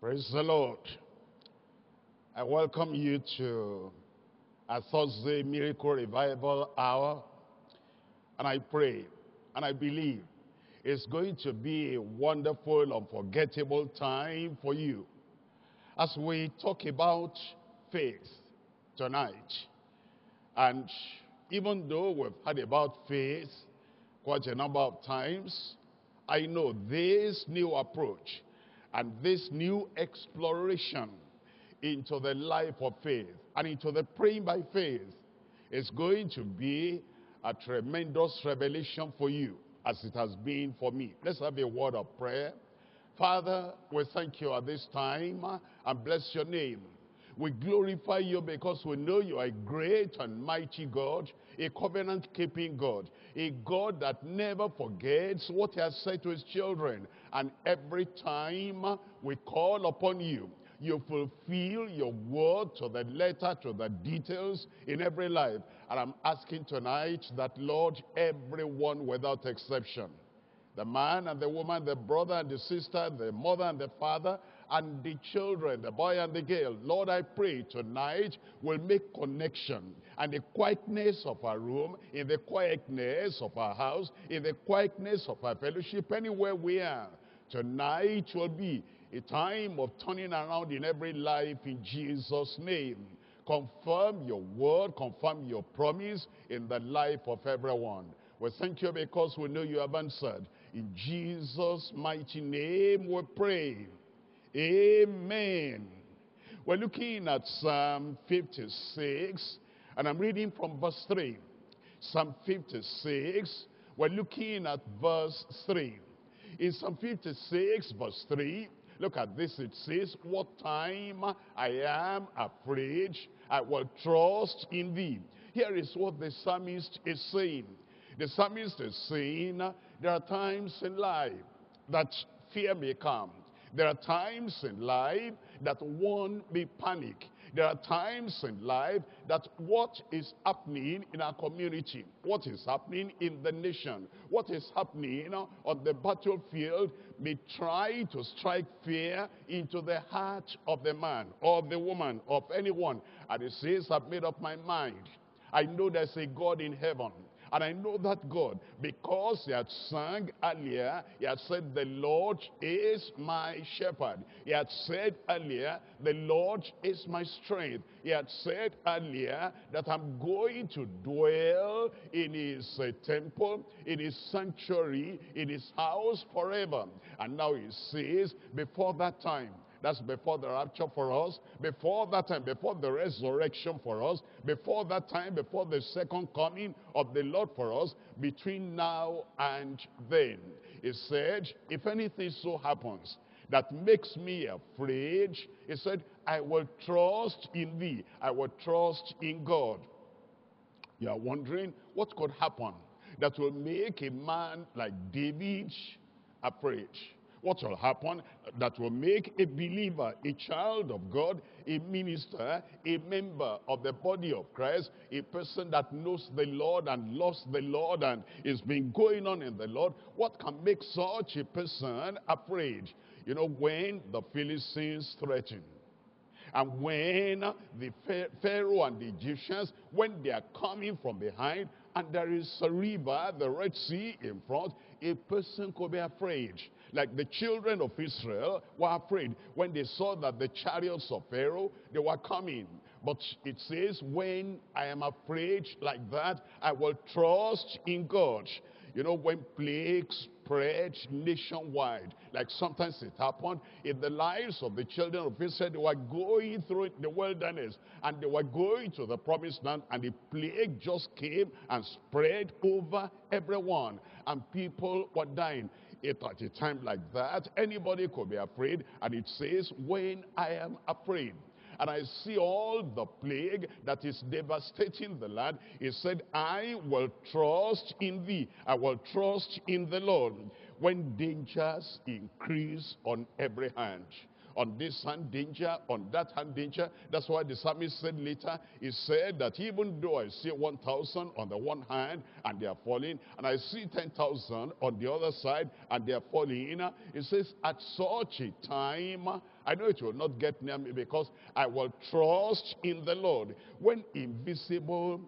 Praise the Lord. I welcome you to our Thursday Miracle Revival Hour. And I pray and I believe it's going to be a wonderful, unforgettable time for you. As we talk about faith tonight, and even though we've heard about faith quite a number of times, I know this new approach and this new exploration into the life of faith and into the praying by faith is going to be a tremendous revelation for you, as it has been for me. Let's have a word of prayer. Father, we thank you at this time and bless your name. We glorify you because we know you are a great and mighty God, a covenant-keeping God, a God that never forgets what he has said to his children. And every time we call upon you, you fulfill your word to the letter, to the details in every life. And I'm asking tonight that, Lord, everyone without exception, the man and the woman, the brother and the sister, the mother and the father, and the children, the boy and the girl, Lord, I pray tonight we'll make connection. And the quietness of our room, in the quietness of our house, in the quietness of our fellowship, anywhere we are, tonight will be a time of turning around in every life in Jesus' name. Confirm your word, confirm your promise in the life of everyone. We thank you because we know you have answered. In Jesus' mighty name we pray. Amen. We're looking at Psalm 56, and I'm reading from verse 3. Psalm 56, we're looking at verse 3. In Psalm 56, verse 3, look at this. It says, "What time I am afraid, I will trust in thee." Here is what the psalmist is saying. The psalmist is saying, there are times in life that fear may come. There are times in life that one may panic. There are times in life that what is happening in our community, what is happening in the nation, what is happening on the battlefield may try to strike fear into the heart of the man or the woman, of anyone. And it says, I've made up my mind. I know there's a God in heaven. And I know that God, because he had sung earlier, he had said, the Lord is my shepherd. He had said earlier, the Lord is my strength. He had said earlier that I'm going to dwell in his temple, in his sanctuary, in his house forever. And now he says, before that time, that's before the rapture for us, before that time, before the resurrection for us, before that time, before the second coming of the Lord for us, between now and then. He said, if anything so happens that makes me afraid, he said, I will trust in thee. I will trust in God. You are wondering what could happen that will make a man like David afraid. What will happen that will make a believer, a child of God, a minister, a member of the body of Christ, a person that knows the Lord and loves the Lord and is been going on in the Lord, what can make such a person afraid? You know, when the Philistines threaten, and when the Pharaoh and the Egyptians, when they are coming from behind, and there is a river, the Red Sea in front, a person could be afraid. Like the children of Israel were afraid when they saw that the chariots of Pharaoh, they were coming. But it says, when I am afraid like that, I will trust in God. You know, when plagues spread nationwide, like sometimes it happened in the lives of the children of Israel, they were going through the wilderness and they were going to the promised land, and the plague just came and spread over everyone, and people were dying. At a time like that, anybody could be afraid. And it says, when I am afraid and I see all the plague that is devastating the land, he said, I will trust in thee. I will trust in the Lord. When dangers increase on every hand, on this hand danger, on that hand danger. That's why the psalmist said later, he said that even though I see 1,000 on the one hand and they are falling, and I see 10,000 on the other side and they are falling, he says, at such a time, I know it will not get near me because I will trust in the Lord. When invisible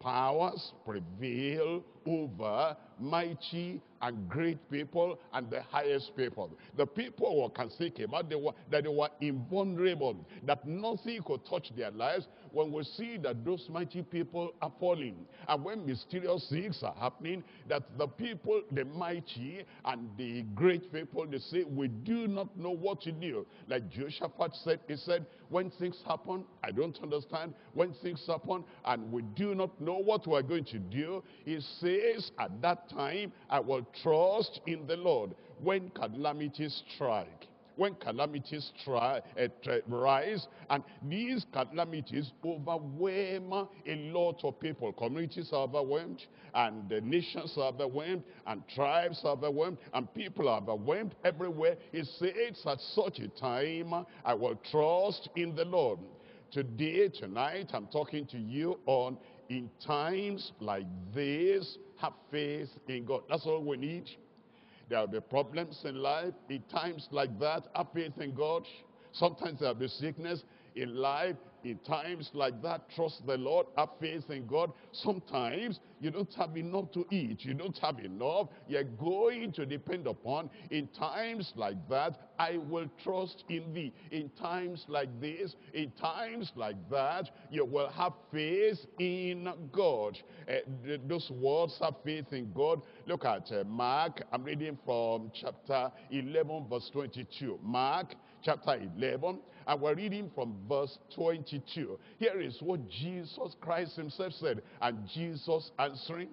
powers prevail over mighty and great people and the highest people, the people who can think about that they were invulnerable, that nothing could touch their lives, when we see that those mighty people are falling, and when mysterious things are happening, that the people, the mighty and the great people, they say, we do not know what to do. Like Jehoshaphat said, he said, when things happen, I don't understand. When things happen and we do not know what we're going to do, he says, at that time, I will trust in the Lord. When calamities strike, when calamities rise, and these calamities overwhelm a lot of people. Communities are overwhelmed, and the nations are overwhelmed, and tribes are overwhelmed, and people are overwhelmed everywhere. He says, at such a time, I will trust in the Lord. Today, tonight, I'm talking to you on, in times like this, have faith in God. That's all we need. There will be problems in life. In times like that, have faith in God. Sometimes there will be sickness in life. In times like that, trust the Lord, have faith in God. Sometimes you don't have enough to eat. You don't have enough. You're going to depend upon. In times like that, I will trust in thee. In times like this, in times like that, you will have faith in God. Those words, have faith in God. Look at Mark. I'm reading from chapter 11, verse 22. Mark, chapter 11. And we're reading from verse 22. Here is what Jesus Christ himself said. And Jesus answering,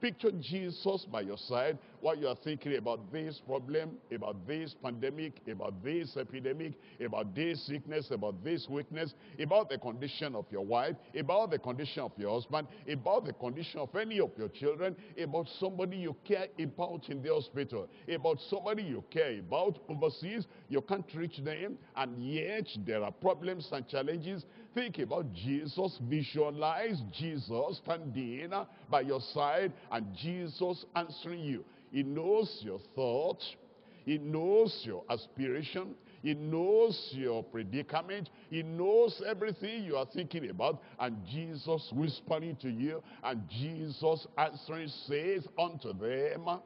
picture Jesus by your side while you are thinking about this problem, about this pandemic, about this epidemic, about this sickness, about this weakness, about the condition of your wife, about the condition of your husband, about the condition of any of your children, about somebody you care about in the hospital, about somebody you care about overseas, you can't reach them, and yet there are problems and challenges. Think about Jesus, visualize Jesus standing by your side and Jesus answering you. He knows your thought. He knows your aspiration. He knows your predicament. He knows everything you are thinking about. And Jesus whispering to you, and Jesus answering, says unto them,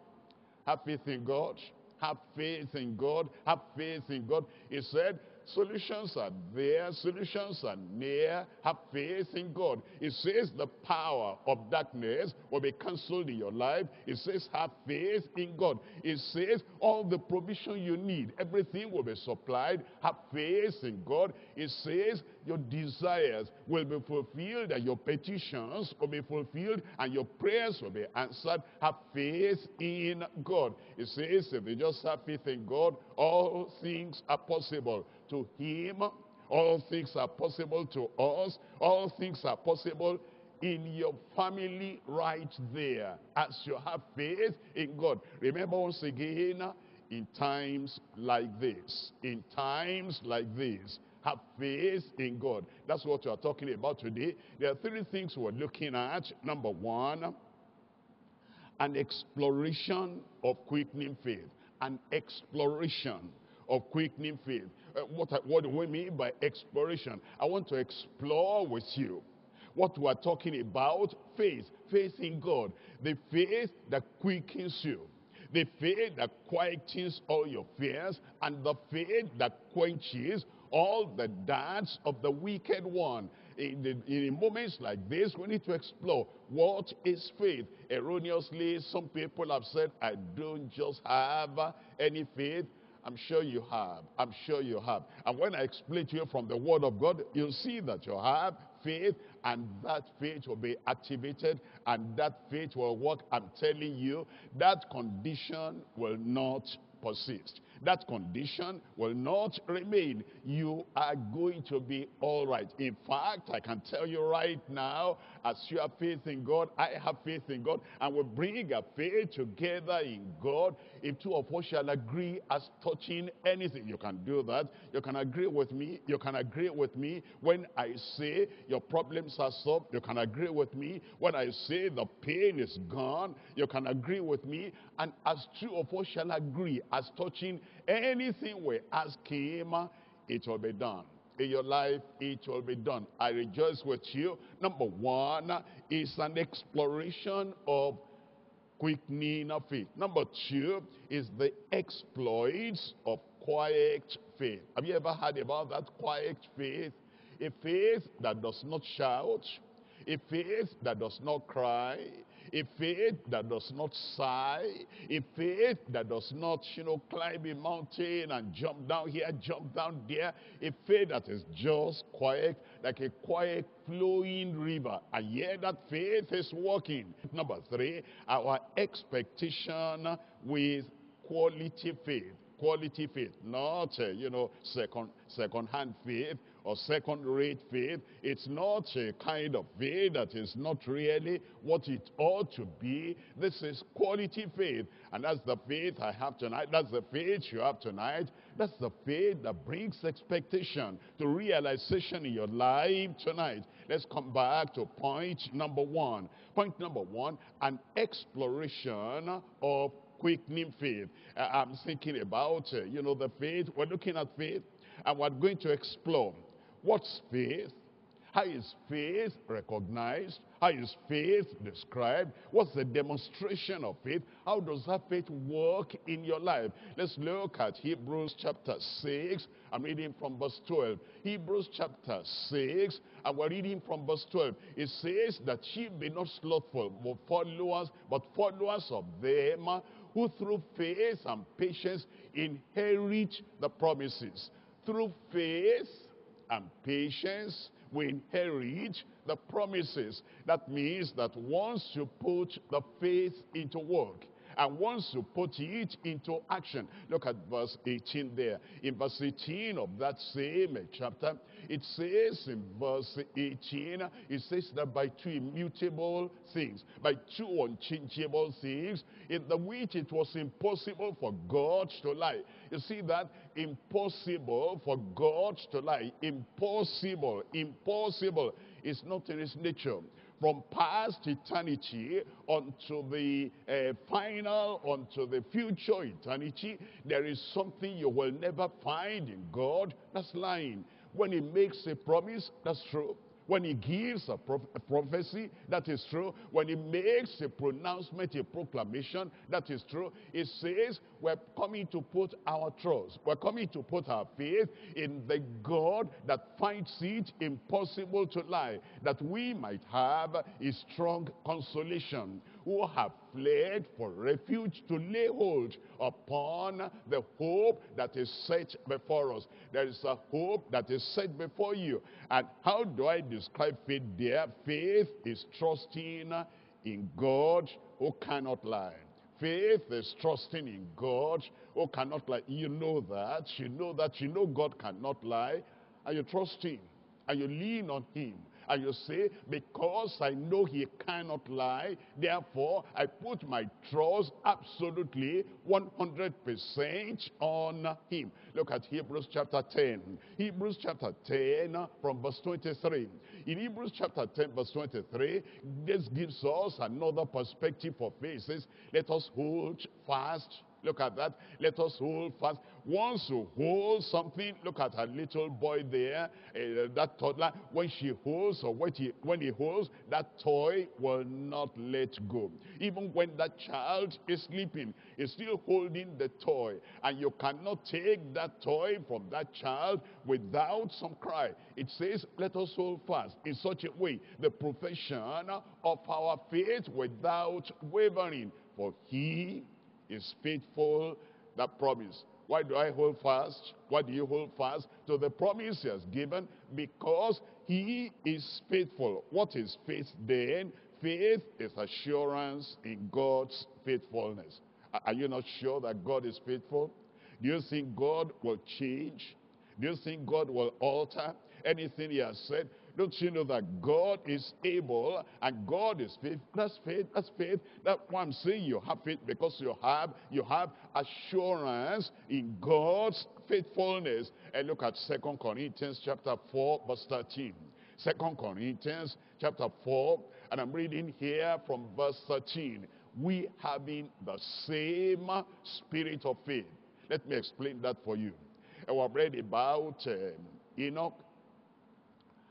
have faith in God. Have faith in God. Have faith in God. He said, solutions are there, solutions are near, have faith in God. It says the power of darkness will be cancelled in your life. It says have faith in God. It says all the provision you need, everything will be supplied, have faith in God. It says your desires will be fulfilled and your petitions will be fulfilled and your prayers will be answered. Have faith in God. It says if you just have faith in God, all things are possible to him. All things are possible to us. All things are possible in your family right there as you have faith in God. Remember once again, in times like this, in times like this, have faith in God. That's what we are talking about today. There are three things we're looking at. Number one, an exploration of quickening faith. An exploration of quickening faith. What do we mean by exploration? I want to explore with you what we are talking about. Faith, faith in God. The faith that quickens you. The faith that quietens all your fears. And the faith that quenches all the darts of the wicked one. In moments like this, we need to explore what is faith. Erroneously, some people have said, I don't just have any faith. I'm sure you have. I'm sure you have. And when I explain to you from the Word of God, you'll see that you have faith, and that faith will be activated, and that faith will work. I'm telling you, that condition will not persist. That condition will not remain. You are going to be all right. In fact, I can tell you right now, as you have faith in God, I have faith in God, and we bring our faith together in God. If two of us shall agree as touching anything, you can do that. You can agree with me. You can agree with me when I say your problems are solved. You can agree with me when I say the pain is gone. You can agree with me. And as two of us shall agree as touching anything we ask him, it will be done. In your life, it will be done. I rejoice with you. Number one is an exploration of quickening of faith. Number two is the exploits of quiet faith. Have you ever heard about that quiet faith? A faith that does not shout, a faith that does not cry, a faith that does not sigh, a faith that does not, climb a mountain and jump down here, jump down there, a faith that is just quiet, like a quiet flowing river, and yet that faith is working. Number three, our expectation with quality faith. Quality faith, not, second-hand faith or second-rate faith. It's not a kind of faith that is not really what it ought to be. This is quality faith, and that's the faith I have tonight. That's the faith you have tonight. That's the faith that brings expectation to realization in your life tonight. Let's come back to point number one. Point number one, an exploration of quickening faith. I'm thinking about, the faith. We're looking at faith, and we're going to explore what's faith, how is faith recognized, how is faith described, what's the demonstration of faith, how does that faith work in your life. Let's look at Hebrews chapter 6. I'm reading from verse 12. Hebrews chapter 6, and we're reading from verse 12. It says that ye be not slothful, but followers of them who through faith and patience inherit the promises. Through faith and patience, we inherit the promises. That means that once you put the faith into work, and once you put it into action, look at verse 18 there. In verse 18 of that same chapter, it says in verse 18, it says that by two immutable things, by two unchangeable things, in the which it was impossible for God to lie. You see that? Impossible for God to lie. Impossible. Impossible. It's not in his nature. From past eternity unto the final, unto the future eternity, there is something you will never find in God. That's lying. When he makes a promise, that's true. When he gives a prophecy, that is true. When he makes a pronouncement, a proclamation, that is true. It says we're coming to put our trust, we're coming to put our faith in the God that finds it impossible to lie, that we might have a strong consolation, who have fled for refuge to lay hold upon the hope that is set before us. There is a hope that is set before you. And how do I describe faith there? Faith is trusting in God who cannot lie. Faith is trusting in God who cannot lie. You know that. You know that. You know God cannot lie. And you trust him. And you lean on him. And you say, because I know he cannot lie, therefore I put my trust absolutely 100% on him. Look at Hebrews chapter 10. Hebrews chapter 10 from verse 23. In Hebrews chapter 10 verse 23, this gives us another perspective for faith. It says, let us hold fast. Look at that. Let us hold fast. Once you hold something, look at her little boy there, that toddler. When she holds, or when he holds, that toy will not let go. Even when that child is sleeping, he's still holding the toy. And you cannot take that toy from that child without some cry. It says, let us hold fast in such a way the profession of our faith without wavering. For he is faithful that promise. Why do I hold fast? Why do you hold fast to the promise he has given? Because he is faithful. What is faith then? Faith is assurance in God's faithfulness. Are you not sure that God is faithful? Do you think God will change? Do you think God will alter anything he has said? Don't you know that God is able and God is faithful? That's faith, that's faith. That's why I'm saying you have faith, because you have assurance in God's faithfulness. And look at 2 Corinthians chapter 4, verse 13. 2 Corinthians chapter 4, and I'm reading here from verse 13. We having the same spirit of faith. Let me explain that for you. We have read about Enoch,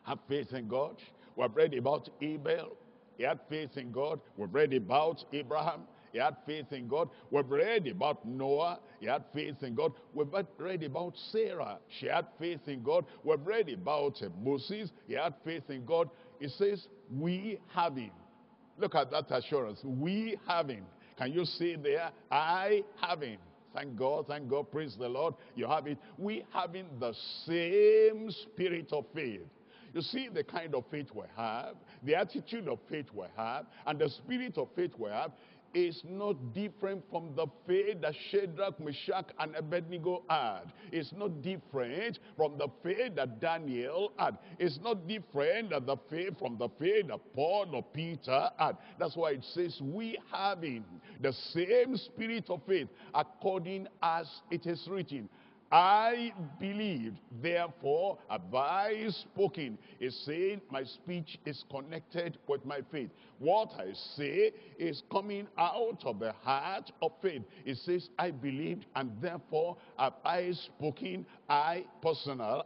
have faith in God. We have read about Abel, he had faith in God. We have read about Abraham, he had faith in God. We have read about Noah, he had faith in God. We have read about Sarah, she had faith in God. We have read about Moses, he had faith in God. It says, we have him. Look at that assurance. We have him. Can you see there? I have him. Thank God, praise the Lord. You have it. We having the same spirit of faith. You see the kind of faith we have, the attitude of faith we have, and the spirit of faith we have is not different from the faith that Shadrach, Meshach, and Abednego had. It's not different from the faith that Daniel had. It's not different than the faith from the faith that Paul or Peter had. That's why it says, we having the same spirit of faith, according as it is written, I believed, therefore have I spoken. It's saying my speech is connected with my faith. What I say is coming out of the heart of faith. It says I believed and therefore have I spoken. I personal.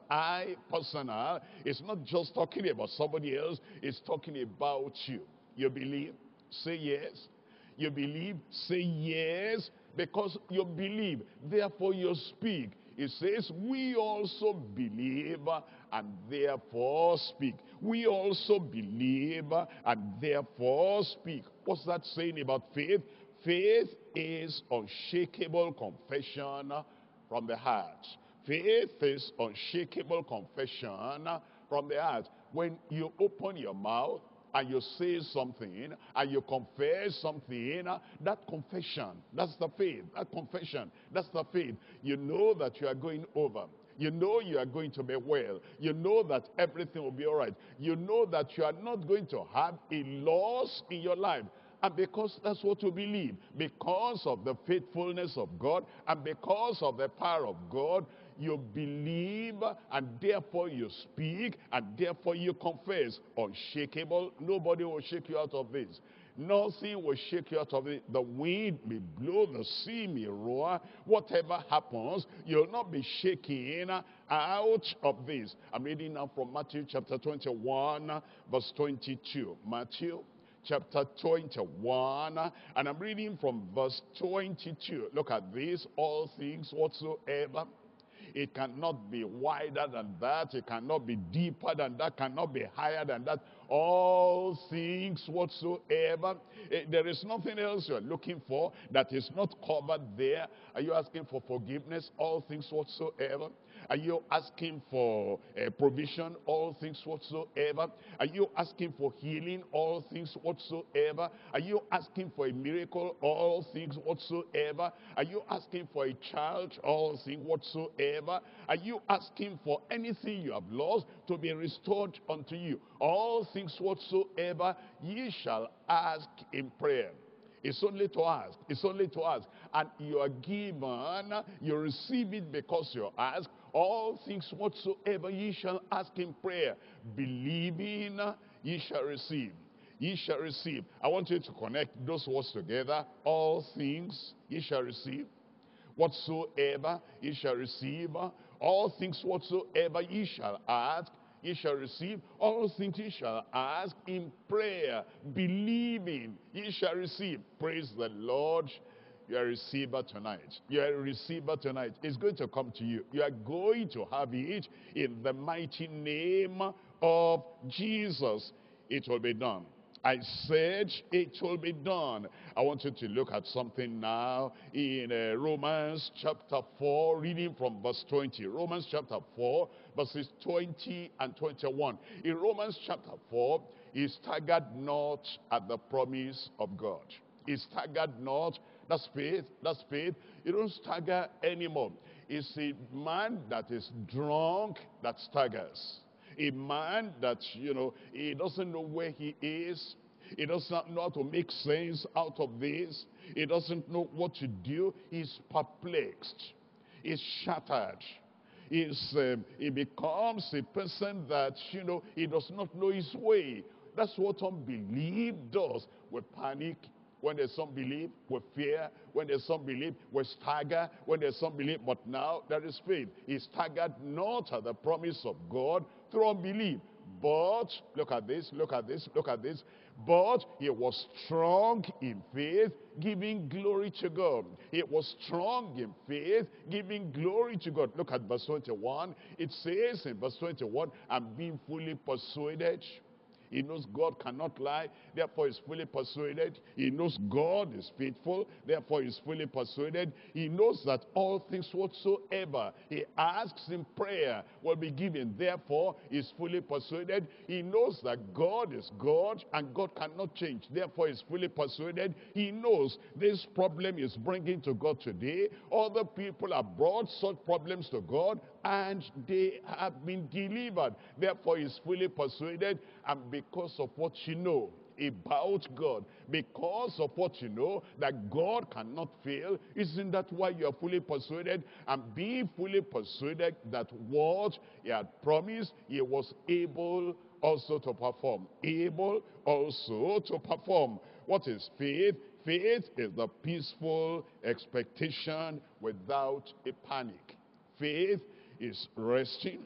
It's not just talking about somebody else. It's talking about you. You believe, say yes. You believe, say yes. Because you believe, therefore you speak. It says, we also believe and therefore speak. We also believe and therefore speak. What's that saying about faith? Faith is unshakable confession from the heart. Faith is unshakable confession from the heart. When you open your mouth and you say something and you confess something, that confession, that's the faith. That confession, that's the faith. You know that you are going over. You know you are going to be well. You know that everything will be all right. You know that you are not going to have a loss in your life. And because that's what you believe, because of the faithfulness of God and because of the power of God, you believe and therefore you speak and therefore you confess. Unshakable, nobody will shake you out of this. Nothing will shake you out of it. The wind may blow, the sea may roar. Whatever happens, you'll not be shaken out of this. I'm reading now from Matthew chapter 21, verse 22. Matthew chapter 21, and I'm reading from verse 22. Look at this. All things whatsoever. It cannot be wider than that. It cannot be deeper than that. Cannot be higher than that. All things whatsoever. There is nothing else you are looking for that is not covered there. Are you asking for forgiveness? All things whatsoever. Are you asking for provision? All things whatsoever. Are you asking for healing? All things whatsoever. Are you asking for a miracle? All things whatsoever. Are you asking for a child? All things whatsoever. Are you asking for anything you have lost to be restored unto you? All things whatsoever ye shall ask in prayer. It's only to ask. It's only to ask. And you are given, you receive it because you ask. All things whatsoever ye shall ask in prayer, believing ye shall receive. Ye shall receive. I want you to connect those words together. All things ye shall receive. Whatsoever ye shall receive. All things whatsoever ye shall ask, ye shall receive. All things ye shall ask in prayer, believing ye shall receive. Praise the Lord. You are a receiver tonight. You are a receiver tonight. It's going to come to you. You are going to have it in the mighty name of Jesus. It will be done. I said it will be done. I want you to look at something now in Romans chapter 4, reading from verse 20. Romans chapter 4, verses 20 and 21. In Romans chapter 4, he staggered not at the promise of God. He staggered not That's faith. That's faith. You don't stagger anymore. It's a man that is drunk that staggers. A man that, you know, he doesn't know where he is. He doesn't know how to make sense out of this. He doesn't know what to do. He's perplexed. He's shattered. He becomes a person that, you know, he does not know his way. That's what unbelief does. We panic when there's unbelief. We fear when there's unbelief. We stagger when there's unbelief. But now there is faith. He staggered not at the promise of God through unbelief. But, look at this, look at this, look at this. But he was strong in faith, giving glory to God. He was strong in faith, giving glory to God. Look at verse 21. It says in verse 21, I'm being fully persuaded. He knows God cannot lie, therefore he's fully persuaded. He knows God is faithful, therefore he's fully persuaded. He knows that all things whatsoever he asks in prayer will be given, therefore he's fully persuaded. He knows that God is God and God cannot change, therefore he's fully persuaded. He knows this problem is bringing to God today. Other people have brought such problems to God and they have been delivered, therefore he's fully persuaded. And because of what you know about God, because of what you know that God cannot fail, isn't that why you are fully persuaded? And being fully persuaded that what he had promised, he was able also to perform. Able also to perform. What is faith? Faith is the peaceful expectation without a panic. Faith is resting.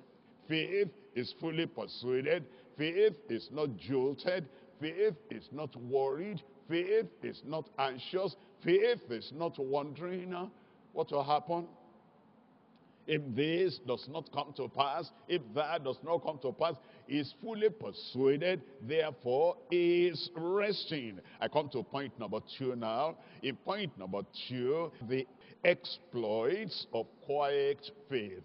Faith is fully persuaded. Faith is not jolted. Faith is not worried. Faith is not anxious. Faith is not wondering what will happen. If this does not come to pass, if that does not come to pass, is fully persuaded, therefore is resting. I come to point number 2 now. In point number 2, the exploits of quiet faith.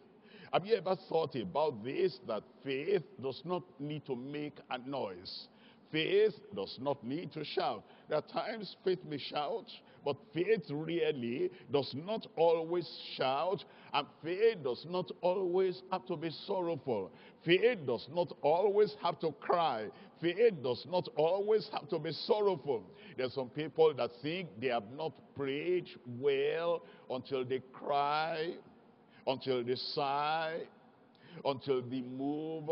Have you ever thought about this, that faith does not need to make a noise? Faith does not need to shout. There are times faith may shout, but faith really does not always shout, and faith does not always have to be sorrowful. Faith does not always have to cry. Faith does not always have to be sorrowful. There are some people that think they have not prayed well until they cry, until they sigh, until they move,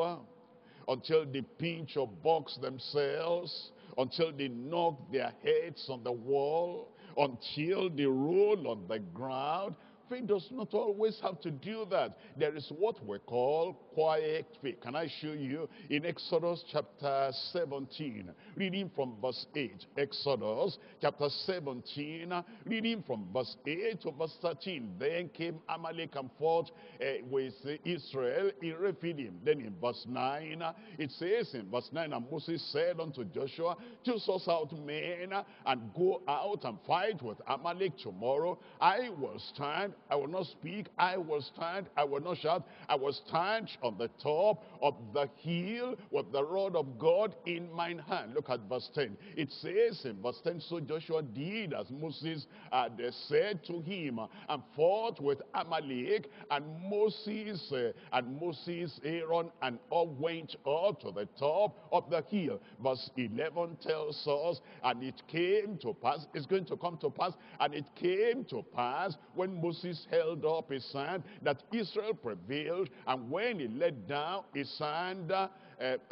until they pinch or box themselves, until they knock their heads on the wall, until they roll on the ground. Faith does not always have to do that. There is what we call quiet faith. Can I show you in Exodus chapter 17, reading from verse 8. Exodus chapter 17, reading from verse 8 to verse 13. Then came Amalek and fought with Israel in Rephidim. Then in verse 9, it says in verse 9, and Moses said unto Joshua, choose us out men and go out and fight with Amalek tomorrow. I will stand. I will not speak. I will stand. I will not shout. I will stand on the top of the hill with the rod of God in mine hand. Look at verse 10. It says in verse 10, so Joshua did as Moses had said to him, and fought with Amalek, and Moses, Aaron, and all went up to the top of the hill. Verse 11 tells us, and it came to pass, it's going to come to pass, and it came to pass when Moses held up his hand that Israel prevailed, and when he let down his hand,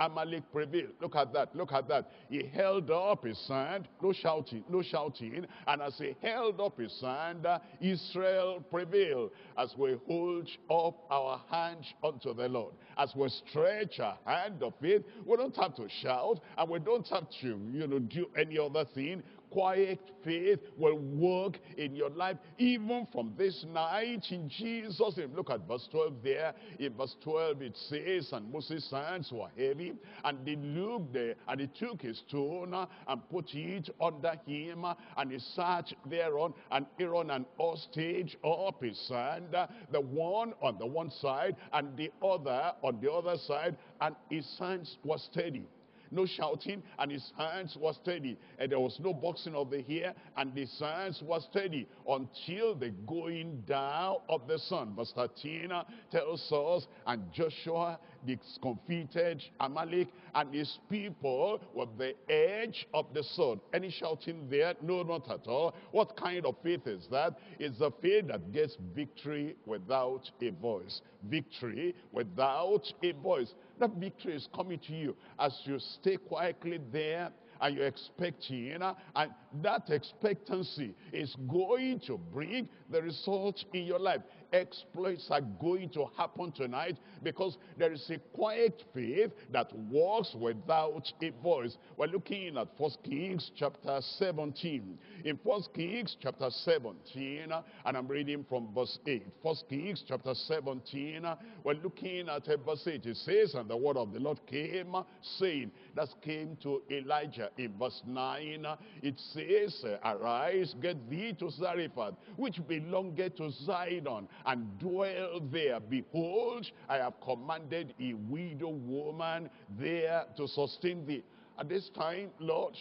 Amalek prevailed. Look at that, look at that. He held up his hand, no shouting, no shouting, and as he held up his hand, Israel prevailed. As we hold up our hands unto the Lord, as we stretch our hand of faith, we don't have to shout, and we don't have to, you know, do any other thing. Quiet faith will work in your life even from this night in Jesus' name. Look at verse 12 there. In verse 12 it says, and Moses' hands were heavy, and they looked there, and he took his stone and put it under him, and he sat thereon, and Aaron and all stayed up his hand, the one on the one side and the other on the other side, and his hands were steady. no shouting, and his hands were steady. And there was no boxing of the hair, and his hands were steady until the going down of the sun. Verse 13 tells us, and Joshua discomfited Amalek, and his people were the edge of the sword. Any shouting there? No, not at all. What kind of faith is that? It's the faith that gets victory without a voice. Victory without a voice. That victory is coming to you as you stay quietly there and you're expecting, and that expectancy is going to bring the result in your life. Exploits are going to happen tonight because there is a quiet faith that walks without a voice. We're looking at 1 Kings chapter 17. In 1 Kings chapter 17, and I'm reading from verse 8. 1 Kings chapter 17, we're looking at verse 8. It says, and the word of the Lord came, saying, that came to Elijah. In verse 9, it says, arise, get thee to Zarephath, which belongeth to Zidon, and dwell there. Behold, I have commanded a widow woman there to sustain thee. At this time, Lord,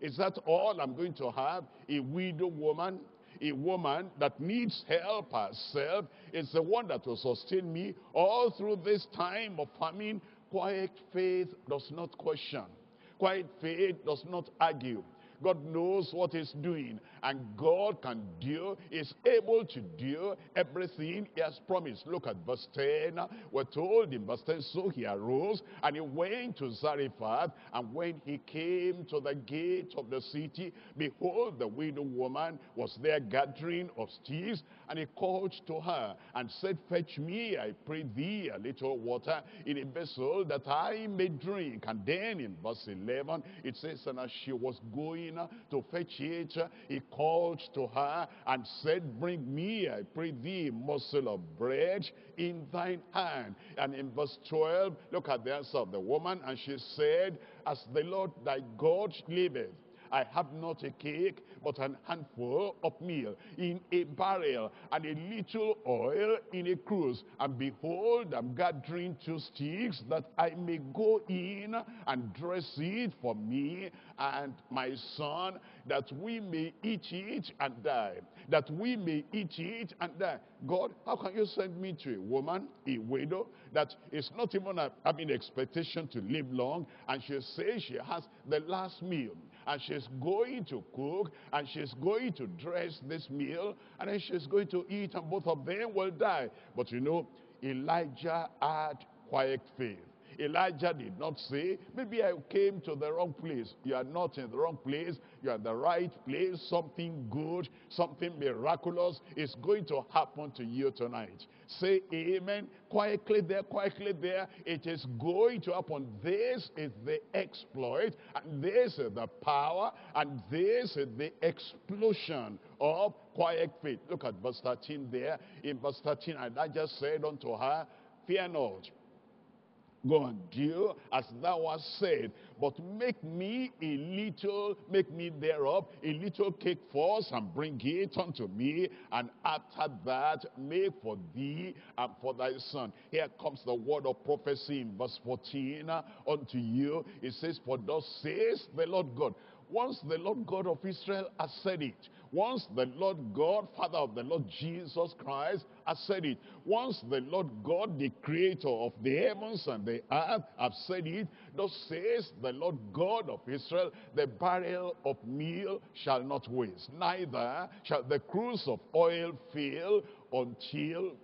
is that all I'm going to have? A widow woman? A woman that needs help herself is the one that will sustain me all through this time of famine. Quiet faith does not question. Quiet faith does not argue. God knows what he's doing, and God can do, is able to do everything he has promised. Look at verse 10. We're told in verse 10, so he arose, and he went to Zarephath, and when he came to the gate of the city, behold, the widow woman was there gathering of sticks, and he called to her, and said, fetch me, I pray thee, a little water in a vessel, that I may drink. And then in verse 11, it says, and as she was going to fetch it, he called to her and said, bring me, I pray thee, a morsel of bread in thine hand. And in verse 12, look at the answer of the woman. And she said, as the Lord thy God liveth, I have not a cake, but an handful of meal in a barrel, and a little oil in a cruse. And behold, I'm gathering two sticks, that I may go in and dress it for me and my son, that we may eat it and die. That we may eat it and die. God, how can you send me to a woman, a widow, that is not even having expectation to live long, and she says she has the last meal, and she's going to cook, and she's going to dress this meal, and then she's going to eat, and both of them will die. But you know, Elijah had quiet faith. Elijah did not say, maybe I came to the wrong place. You are not in the wrong place. You are in the right place. Something good, something miraculous is going to happen to you tonight. Say amen. Quietly there, quietly there. It is going to happen. This is the exploit, and this is the power, and this is the explosion of quiet faith. Look at verse 13 there. In verse 13, Elijah said unto her, fear not. Go and do as thou hast said, but make me thereof a little cake first, and bring it unto me, and after that make for thee and for thy son. Here comes the word of prophecy in verse 14. Unto you it says, for thus says the Lord God. Once the Lord God of Israel has said it, once the Lord God, Father of the Lord Jesus Christ, has said it, once the Lord God, the creator of the heavens and the earth, have said it, thus says the Lord God of Israel, the barrel of meal shall not waste, neither shall the cruse of oil fail until,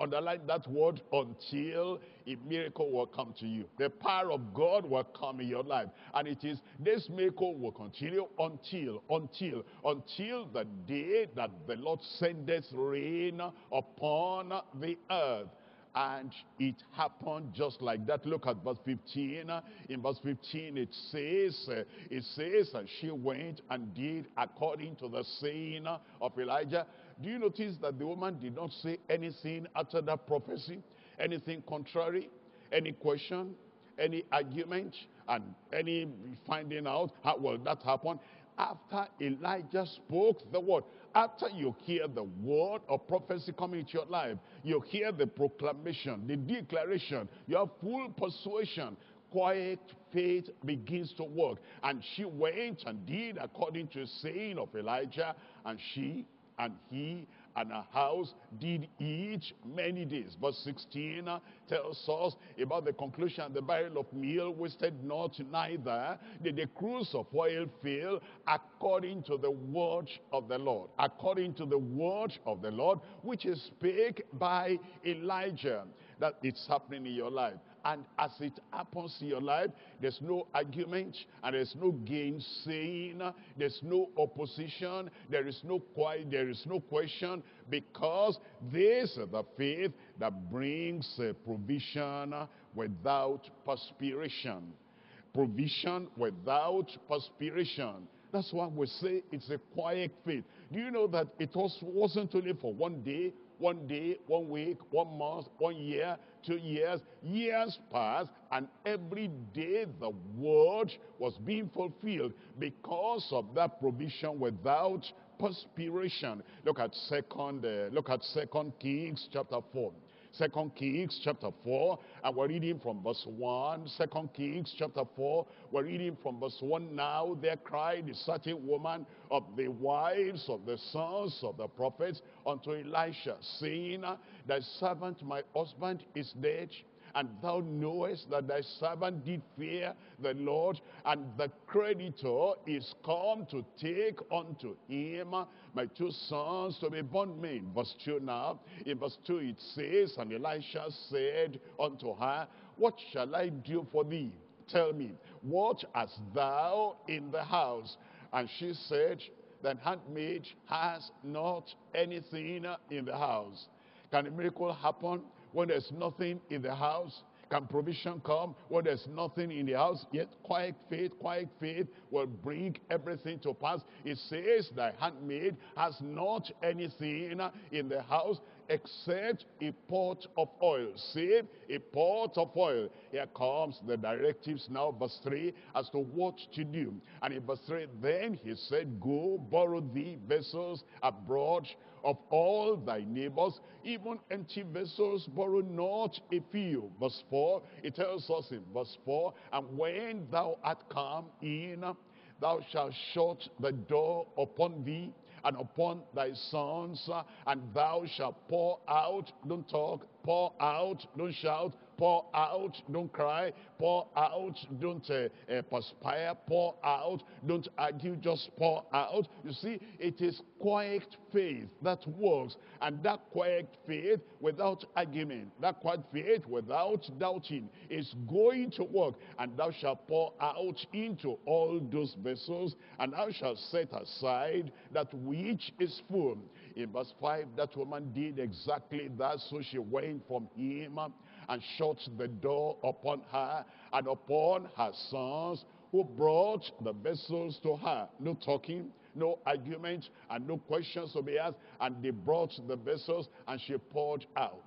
underline that word, until a miracle will come to you. The power of God will come in your life. And it is, this miracle will continue until the day that the Lord sendeth rain upon the earth. And it happened just like that. Look at verse 15. In verse 15 it says, and she went and did according to the saying of Elijah. Do you notice that the woman did not say anything after that prophecy? Anything contrary? Any question? Any argument? And any finding out how will that happen? After Elijah spoke the word, after you hear the word of prophecy coming into your life, you hear the proclamation, the declaration, you have full persuasion. quiet faith begins to work. And she went and did according to the saying of Elijah, and she and he and her house did eat many days. Verse 16 tells us about the conclusion: the barrel of meal wasted not, neither did the cruse of oil fail, according to the word of the Lord. According to the word of the Lord, which is spake by Elijah. That it's happening in your life. And as it happens in your life, there's no argument and there's no gainsaying, there's no opposition, there is no question, because this is the faith that brings provision without perspiration. Provision without perspiration. That's why we say it's a quiet faith. Do you know that it wasn't only for one day, 1 week, 1 month, 1 year, 2 years? Years passed, and every day the word was being fulfilled because of that provision without perspiration. Look at 2 Kings chapter 4. 2 Kings chapter 4, and we're reading from verse 1. 2 Kings chapter 4, we're reading from verse 1. Now there cried a certain woman of the wives of the sons of the prophets unto Elisha, saying, Thy servant my husband is dead, and thou knowest that thy servant did fear the Lord, and the creditor is come to take unto him my 2 sons to be bondmen. Verse 2 now. In verse 2 it says, And Elisha said unto her, What shall I do for thee? Tell me, what hast thou in the house? And she said, Thine handmaid has not anything in the house. Can a miracle happen when there's nothing in the house? Can provision come when there's nothing in the house? Yet quiet faith will bring everything to pass. It says, Thy handmaid has not anything in the house except a pot of oil. Save a pot of oil. Here comes the directives now, verse 3, as to what to do. And in verse 3, then he said, Go, borrow thee vessels abroad of all thy neighbors, even empty vessels, borrow not a few. Verse 4, it tells us in verse 4, And when thou art come in, thou shalt shut the door upon thee and upon thy sons, and thou shalt pour out, don't talk, pour out, don't shout, pour out, don't cry, pour out, don't perspire, pour out, don't argue, just pour out. You see, it is quiet faith that works, and that quiet faith without argument, that quiet faith without doubting is going to work. And thou shalt pour out into all those vessels, and thou shalt set aside that which is full. In verse 5, that woman did exactly that, so she went from him and shut the door upon her and upon her sons, who brought the vessels to her. No talking, no argument, and no questions to be asked. And they brought the vessels, and she poured out.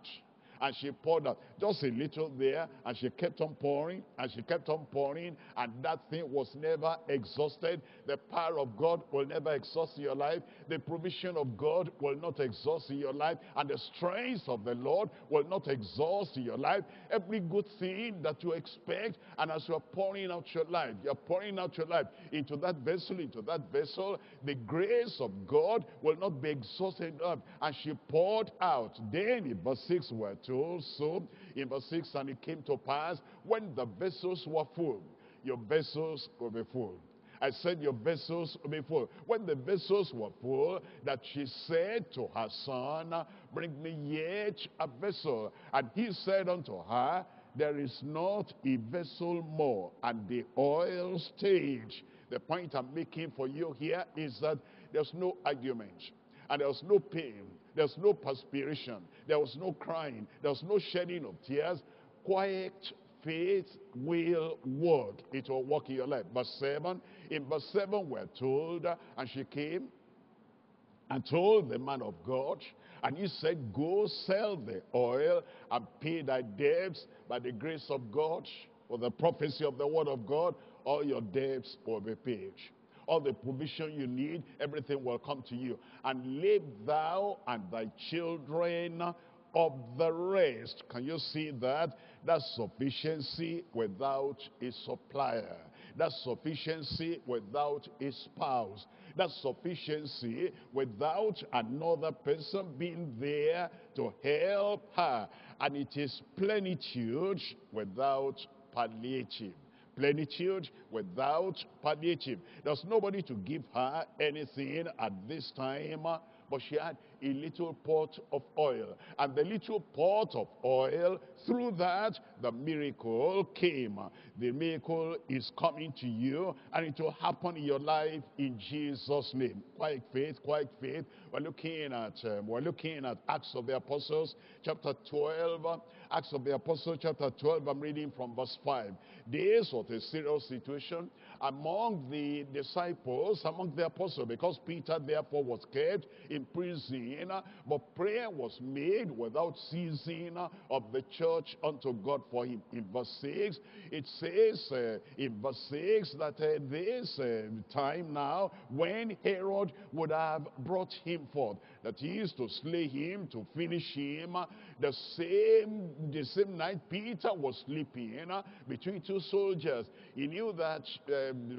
And she poured out just a little there, and she kept on pouring, and she kept on pouring, and that thing was never exhausted. The power of God will never exhaust your life. The provision of God will not exhaust your life, and the strength of the Lord will not exhaust your life. Every good thing that you expect, and as you are pouring out your life, you are pouring out your life into that vessel, the grace of God will not be exhausted up. And she poured out. Then in verse 6 we're told, so in verse 6, and it came to pass, when the vessels were full, your vessels will be full. I said your vessels will be full. When the vessels were full, that she said to her son, Bring me yet a vessel. And he said unto her, There is not a vessel more. And the oil stayed. The point I'm making for you here is that there's no argument, and there's no pain, there's no perspiration, there was no crying, there was no shedding of tears. Quiet faith will work. It will work in your life. Verse 7, in verse 7 we're told, and she came and told the man of God, and he said, Go sell the oil and pay thy debts. By the grace of God, or the prophecy of the word of God, all your debts will be paid. All the provision you need, everything will come to you. And live thou and thy children of the rest. Can you see that? That's sufficiency without a supplier. That's sufficiency without a spouse. That's sufficiency without another person being there to help her. And it is plenitude without palliative. Plenitude without palliative. There's nobody to give her anything at this time, but she had a little pot of oil. And the little pot of oil, through that, the miracle came. The miracle is coming to you, and it will happen in your life in Jesus' name. Quiet faith, quiet faith. We're looking at Acts of the Apostles, chapter 12. Acts of the Apostles, chapter 12, I'm reading from verse 5. This was a serious situation among the disciples, among the apostles, because Peter, therefore, was kept in prison, but prayer was made without ceasing of the church unto God for him. In verse 6, it says in verse 6 that this time now, when Herod would have brought him forth, that is to slay him, to finish him, the same night Peter was sleeping between two soldiers. He knew that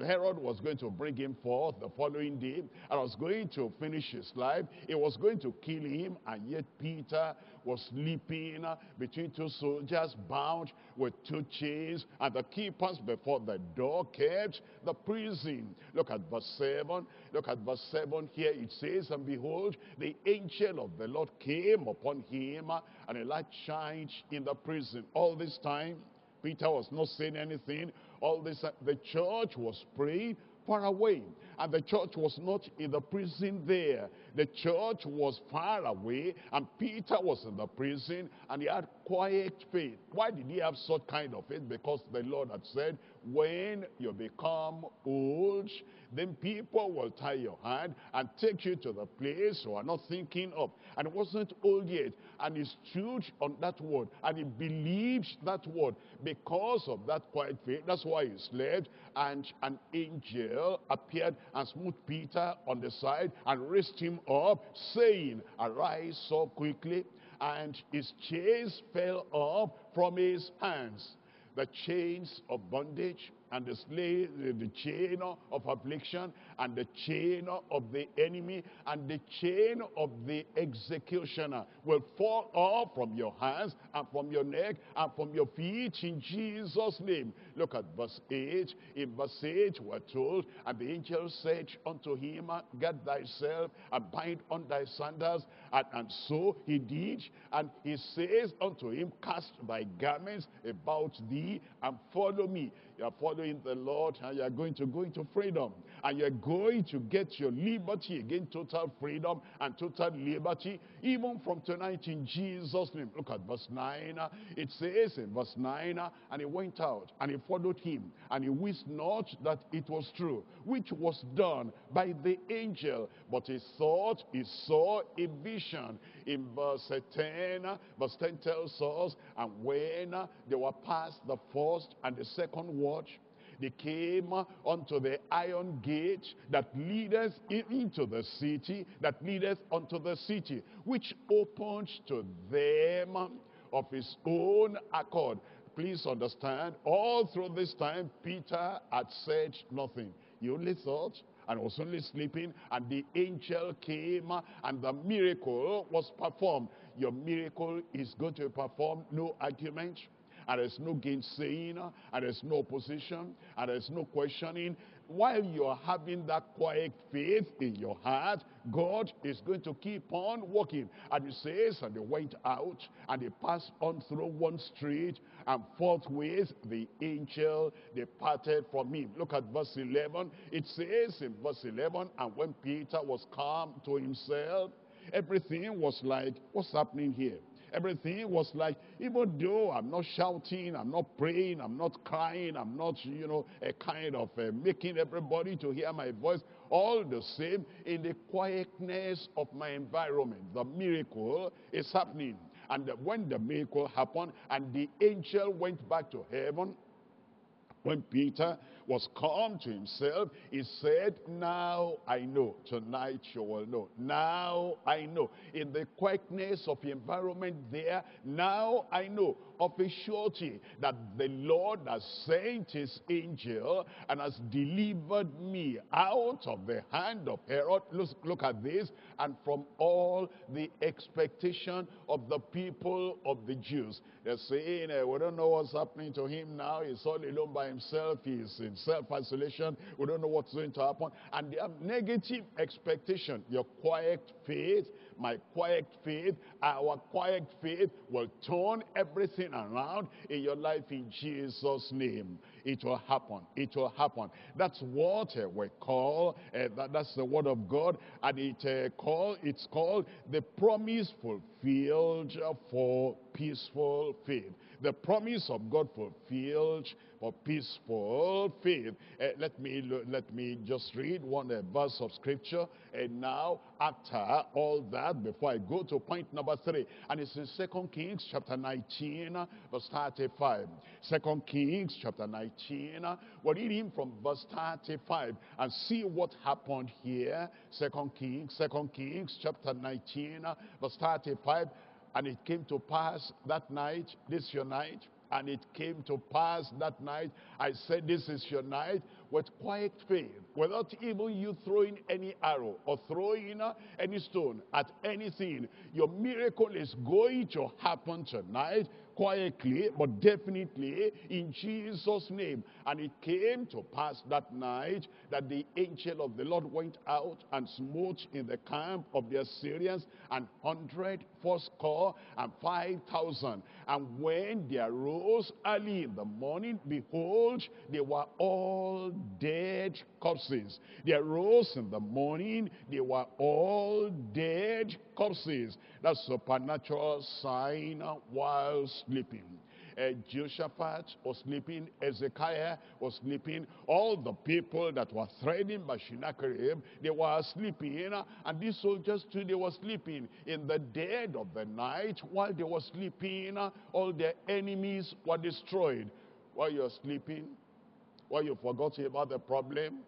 Herod was going to bring him forth the following day and was going to finish his life. It was going to kill him, and yet Peter was sleeping between two soldiers, bound with two chains, and the keepers before the door kept the prison. Look at verse 7. Look at verse 7 here. It says, and behold, the angel of the Lord came upon him, and a light shined in the prison. All this time, Peter was not saying anything. All this time, the church was praying far away, and the church was not in the prison there. The church was far away, and Peter was in the prison, and he had quiet faith. Why did he have such kind of faith? Because the Lord had said, when you become old, then people will tie your hand and take you to the place you are not thinking of. And he wasn't old yet, and he stood on that word, and he believed that word. Because of that quiet faith, that's why he slept, and an angel appeared and smote Peter on the side and raised him up, saying, arise so quickly. And his chains fell off from his hands, the chains of bondage, and the chain of affliction, and the chain of the enemy, and the chain of the executioner will fall off from your hands, and from your neck, and from your feet, in Jesus' name. Look at verse 8. In verse 8, we're told, and the angel said unto him, get thyself, and bind on thy sandals. And so he did, and he says unto him, cast thy garments about thee, and follow me. You are following the Lord, and you are going to go into freedom, and you are going to get your liberty again, total freedom and total liberty, even from tonight in Jesus' name. Look at verse 9. It says in verse 9, and he went out, and he followed him, and he wist not that it was true, which was done by the angel, but he thought he saw a vision. In verse 10, verse 10 tells us, and when they were past the first and the second watch, they came unto the iron gate that leadeth into the city, that leadeth unto the city, which opened to them of his own accord. Please understand, all through this time, Peter had said nothing. He only thought, and was only sleeping, and the angel came, and the miracle was performed. Your miracle is going to be performed, no argument. And there's no gainsaying, and there's no opposition, and there's no questioning. While you're having that quiet faith in your heart, God is going to keep on working. And he says, and they went out, and they passed on through one street, and forthwith the angel departed from him. Look at verse 11. It says in verse 11, and when Peter was calm to himself, everything was like, what's happening here? Everything was like, even though I'm not shouting, I'm not praying, I'm not crying, I'm not, a kind of making everybody to hear my voice, all the same, in the quietness of my environment, the miracle is happening. And when the miracle happened, and the angel went back to heaven, when Peter was calm to himself, he said, now I know. Tonight you will know. Now I know. In the quietness of the environment there, now I know of a surety that the Lord has sent his angel and has delivered me out of the hand of Herod. Look at this. And from all the expectation of the people of the Jews. They're saying, we don't know what's happening to him now. He's all alone by himself. He's in self-isolation. We don't know what's going to happen. And they have negative expectation. Your quiet faith, my quiet faith, our quiet faith will turn everything around in your life in Jesus' name. It will happen. It will happen. That's what we call, that's the word of God, and it's called the promise fulfilled for peaceful faith. The promise of God fulfilled for peaceful faith. Let me just read one verse of scripture. And now, after all that, before I go to point number 3, and it's in 2 Kings chapter 19, verse 35. 2 Kings chapter 19, we're reading from verse 35 and see what happened here. 2 Kings chapter 19, verse 35. And it came to pass that night, this your night, and it came to pass that night, I said, this is your night, with quiet faith, without even you throwing any arrow or throwing any stone at anything. Your miracle is going to happen tonight, quietly, but definitely in Jesus' name. And it came to pass that night that the angel of the Lord went out and smote in the camp of the Assyrians 145,000. And when they arose early in the morning, behold, they were all dead corpses. They arose in the morning, they were all dead corpses. That's a supernatural sign while sleeping. Jehoshaphat was sleeping, Hezekiah was sleeping, all the people that were threatened by Sennacherib, they were sleeping, and these soldiers too, they were sleeping. In the dead of the night, while they were sleeping, all their enemies were destroyed. While you're sleeping, while you forgot about the problem,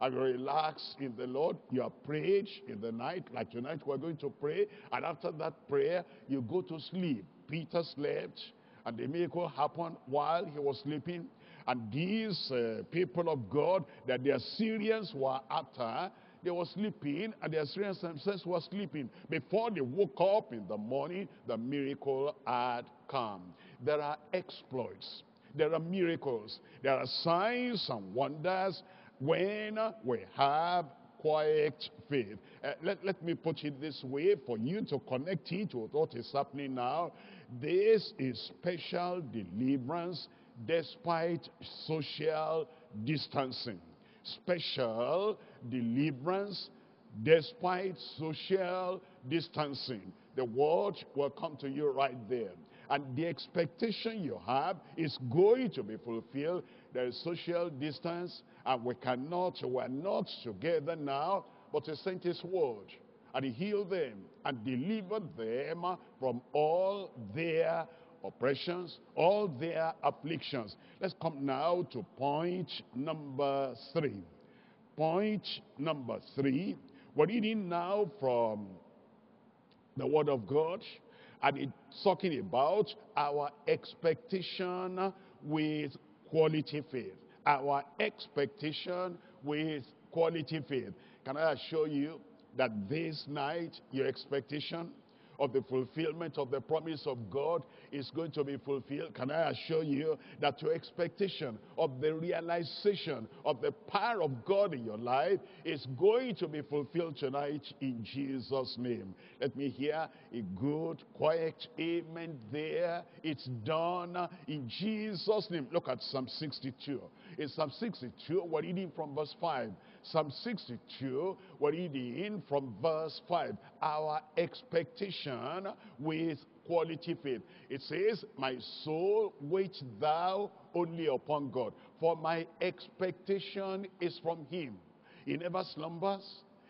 and you relax in the Lord, you are prayed in the night, like tonight we're going to pray, and after that prayer, you go to sleep. Peter slept, and the miracle happened while he was sleeping. And these people of God that the Assyrians were after, they were sleeping, and the Assyrians themselves were sleeping. Before they woke up in the morning, the miracle had come. There are exploits. There are miracles. There are signs and wonders when we have quiet faith. Let me put it this way for you to connect it with what is happening now. This is special deliverance despite social distancing. Special deliverance despite social distancing. The word will come to you right there. And the expectation you have is going to be fulfilled. There is social distance, and we're not together now, but he sent his word, and he healed them, and delivered them from all their oppressions, all their afflictions. Let's come now to point number 3. Point number 3, we're reading now from the Word of God, and it's talking about our expectation with quality faith. Our expectation with quality faith. Can I assure you that this night your expectation of the fulfillment of the promise of God is going to be fulfilled? Can I assure you that your expectation of the realization of the power of God in your life is going to be fulfilled tonight in Jesus' name? Let me hear a good, quiet amen there. It's done in Jesus' name. Look at Psalm 62. In Psalm 62, we're reading from verse 5. Psalm 62, we're reading from verse 5. Our expectation with quality faith. It says, my soul, wait thou only upon God, for my expectation is from him. He never slumbers,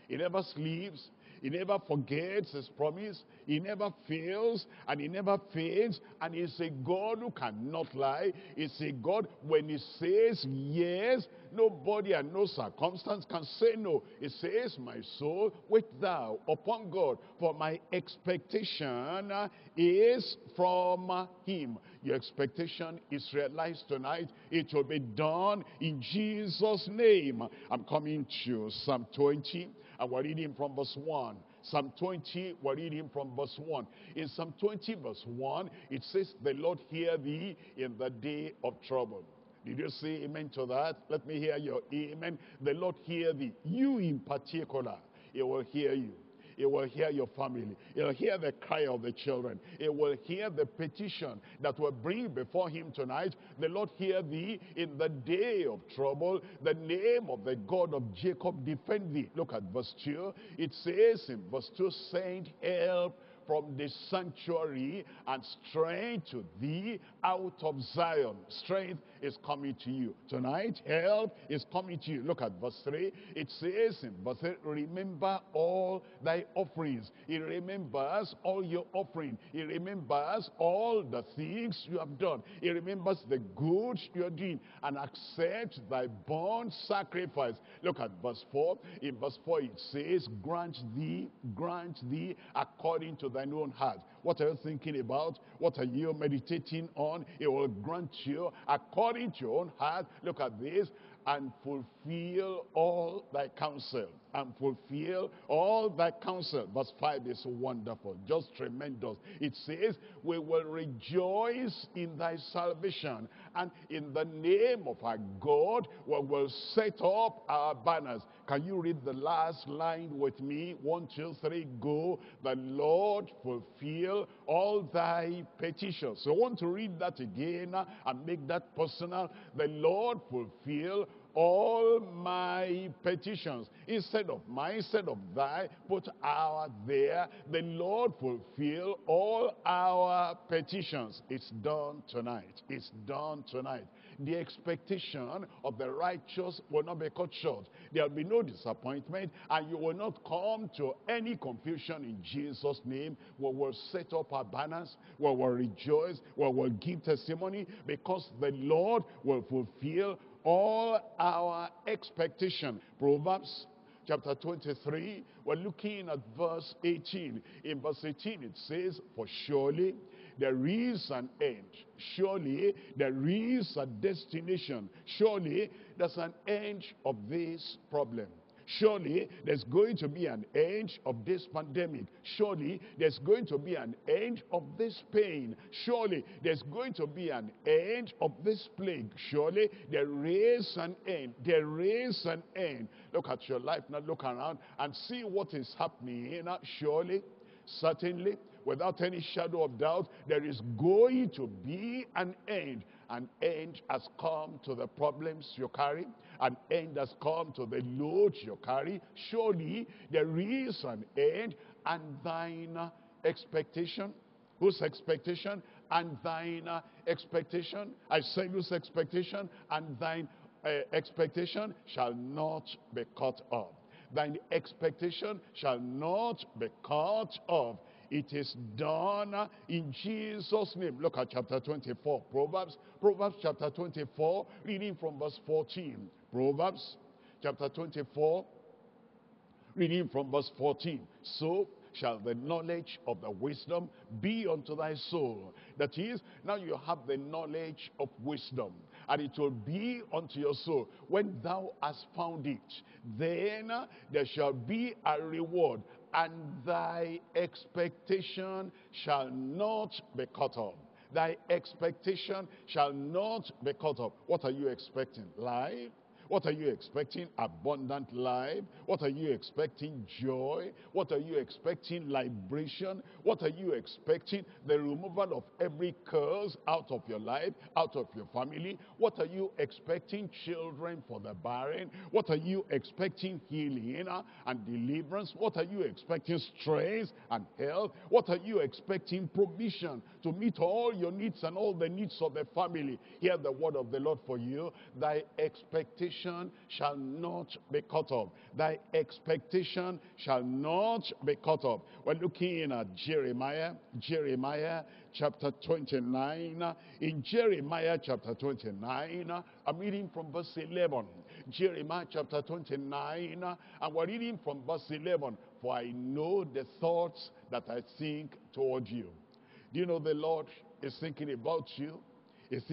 he never sleeps, He never forgets his promise. He never fails and he never fades. And he's a God who cannot lie. He's a God, when he says yes, nobody and no circumstance can say no. He says, my soul, wait thou upon God, for my expectation is from him. Your expectation is realized tonight. It will be done in Jesus' name. I'm coming to Psalm 20, and we're reading from verse 1. Psalm 20, we're reading from verse 1. In Psalm 20, verse 1, it says, the Lord hear thee in the day of trouble. Did you say amen to that? Let me hear your amen. The Lord hear thee. You in particular, he will hear you. It will hear your family. It will hear the cry of the children. It will hear the petition that will bring before him tonight. The Lord hear thee in the day of trouble. The name of the God of Jacob defend thee. Look at verse 2. It says in verse 2, send help from the sanctuary and strength to thee out of Zion. Strength is coming to you tonight. Help is coming to you. Look at verse 3. It says in verse 3, remember all thy offerings. He remembers all your offering. He remembers all the things you have done. He remembers the good you are doing, and accept thy burnt sacrifice. Look at verse 4. In verse 4 it says, grant thee according to thine own heart. What are you thinking about? What are you meditating on? It will grant you according to your own heart. Look at this. And fulfill all thy counsel. And fulfill all thy counsel. Verse 5 is wonderful. Just tremendous. It says, we will rejoice in thy salvation. And in the name of our God, we will set up our banners. Can you read the last line with me? 1, 2, 3, go. The Lord fulfill all thy petitions. So I want to read that again and make that personal. The Lord fulfill all my petitions. Instead of mine, instead of thy, put our there. The Lord fulfill all our petitions. It's done tonight. It's done tonight. The expectation of the righteous will not be cut short. There will be no disappointment, and you will not come to any confusion in Jesus' name. We will set up our banners, we will rejoice, we will give testimony, because the Lord will fulfill all our expectation. Proverbs chapter 23, we're looking at verse 18. In verse 18 it says, for surely there is an end. Surely there is a destination. Surely there's an end of this problem. Surely there's going to be an end of this pandemic. Surely there's going to be an end of this pain. Surely there's going to be an end of this plague. Surely there is an end. There is an end. Look at your life now. Look around and see what is happening. Surely, certainly, without any shadow of doubt, there is going to be an end. An end has come to the problems you carry. An end has come to the load you carry. Surely there is an end. And thine expectation. Whose expectation? And thine expectation. I say whose expectation? And thine expectation shall not be cut off. Thine expectation shall not be cut off. It is done in Jesus' name. Look at chapter 24, Proverbs. Proverbs chapter 24, reading from verse 14. Proverbs chapter 24, reading from verse 14. So shall the knowledge of the wisdom be unto thy soul. That is, now you have the knowledge of wisdom, and it will be unto your soul. When thou hast found it, then there shall be a reward, and thy expectation shall not be cut off. Thy expectation shall not be cut off. What are you expecting? Life? What are you expecting? Abundant life. What are you expecting? Joy. What are you expecting? Liberation. What are you expecting? The removal of every curse out of your life, out of your family. What are you expecting? Children for the barren. What are you expecting? Healing and deliverance. What are you expecting? Strength and health. What are you expecting? Provision to meet all your needs and all the needs of the family. Hear the word of the Lord for you. Thy expectation expectation shall not be cut off. Thy expectation shall not be cut off. We're looking in at Jeremiah chapter 29. In Jeremiah chapter 29, I'm reading from verse 11. Jeremiah chapter 29, and we're reading from verse 11. For I know the thoughts that I think toward you. Do you know the Lord is thinking about you? He's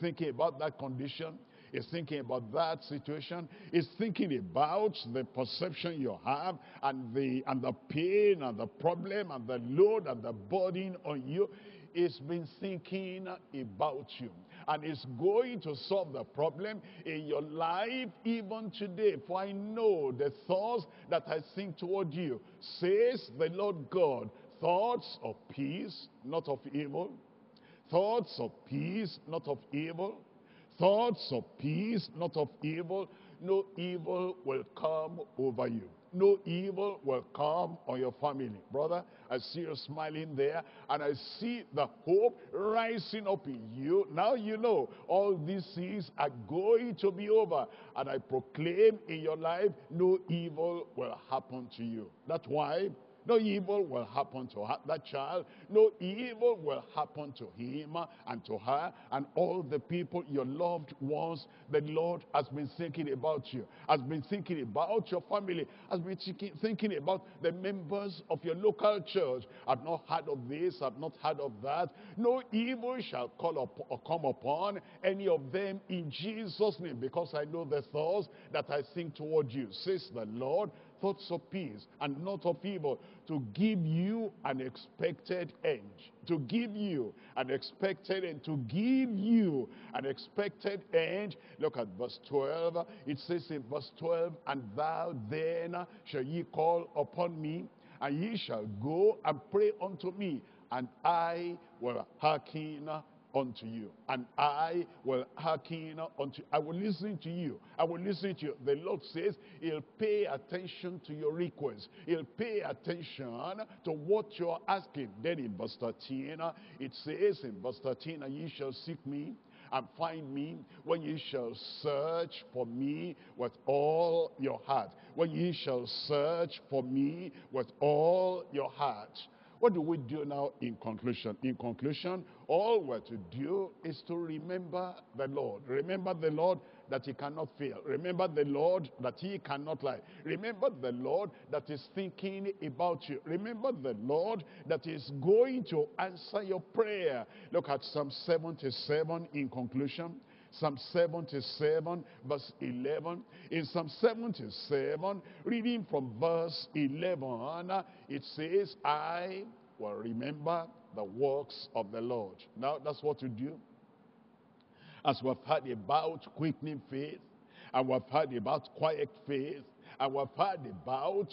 thinking about that condition. He's thinking about that situation. He's thinking about the perception you have and the pain and the problem and the load and the burden on you. He's been thinking about you. And it's going to solve the problem in your life even today. For I know the thoughts that I think toward you, says the Lord God, thoughts of peace, not of evil. Thoughts of peace, not of evil. Thoughts of peace, not of evil. No evil will come over you. No evil will come on your family. Brother, I see you smiling there, and I see the hope rising up in you. Now you know all these things are going to be over. And I proclaim in your life, no evil will happen to you. That's why no evil will happen to that child. No evil will happen to him and to her and all the people, your loved ones. The Lord has been thinking about you, has been thinking about your family, has been thinking about the members of your local church. I've not heard of this, I've not heard of that. No evil shall come upon any of them in Jesus' name, because I know the thoughts that I think toward you, says the Lord. Thoughts of peace and not of evil, to give you an expected end, to give you an expected end, to give you an expected end. Look at verse 12. It says in verse 12, and thou then shall ye call upon me, and ye shall go and pray unto me, and I will hearken unto you, and I will hearken unto you. I will listen to you. I will listen to you. The Lord says He'll pay attention to your request. He'll pay attention to what you're asking. Then in verse 13, it says in verse 13, and ye shall seek me and find me when ye shall search for me with all your heart. When ye shall search for me with all your heart. What do we do now in conclusion? In conclusion, all we're to do is to remember the Lord. Remember the Lord that He cannot fail. Remember the Lord that He cannot lie. Remember the Lord that is thinking about you. Remember the Lord that is going to answer your prayer. Look at Psalm 77 in conclusion. Psalm 77 verse 11. In Psalm 77, reading from verse 11, it says, I will remember the works of the Lord. Now that's what you do. As we've heard about quickening faith, and we've heard about quiet faith, and we've heard about